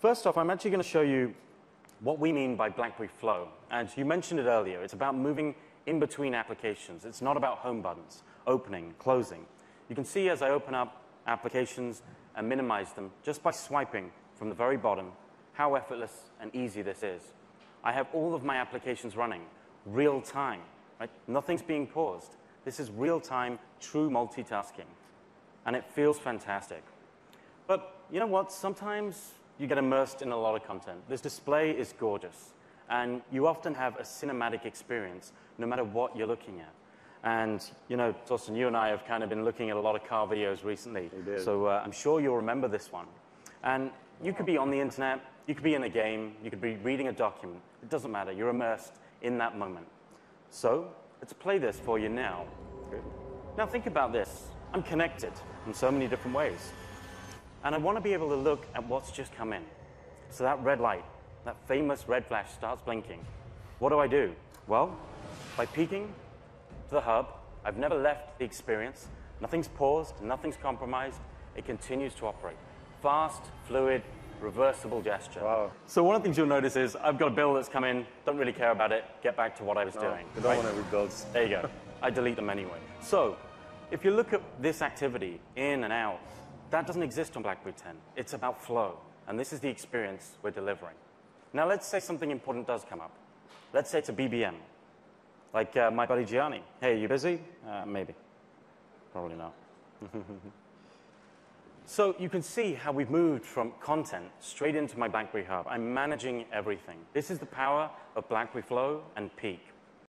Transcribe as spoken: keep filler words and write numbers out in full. First off, I'm actually going to show you what we mean by BlackBerry Flow. And you mentioned it earlier. It's about moving in between applications. It's not about home buttons, opening, closing. You can see as I open up applications and minimize them, just by swiping from the very bottom, how effortless and easy this is. I have all of my applications running real time. Right? Nothing's being paused. This is real time, true multitasking. And it feels fantastic. But you know what? Sometimes you get immersed in a lot of content. This display is gorgeous. And you often have a cinematic experience, no matter what you're looking at. And, you know, Torsten, you and I have kind of been looking at a lot of car videos recently. So uh, I'm sure you'll remember this one. And you could be on the internet, you could be in a game, you could be reading a document. It doesn't matter. You're immersed in that moment. So let's play this for you now. Good. Now think about this. I'm connected in so many different ways. And I want to be able to look at what's just come in. So that red light, that famous red flash starts blinking. What do I do? Well, by peeking to the hub, I've never left the experience. Nothing's paused, nothing's compromised. It continues to operate. Fast, fluid, reversible gesture. Wow. So one of the things you'll notice is I've got a bill that's come in, don't really care about it, get back to what I was no, doing. You don't right? want to rebuild. There you go. I delete them anyway. So if you look at this activity in and out, that doesn't exist on BlackBerry ten. It's about flow, and this is the experience we're delivering. Now, let's say something important does come up. Let's say it's a B B M, like uh, my buddy Gianni. Hey, you busy? Uh, maybe. Probably not. So you can see how we've moved from content straight into my BlackBerry Hub. I'm managing everything. This is the power of BlackBerry Flow and Peek.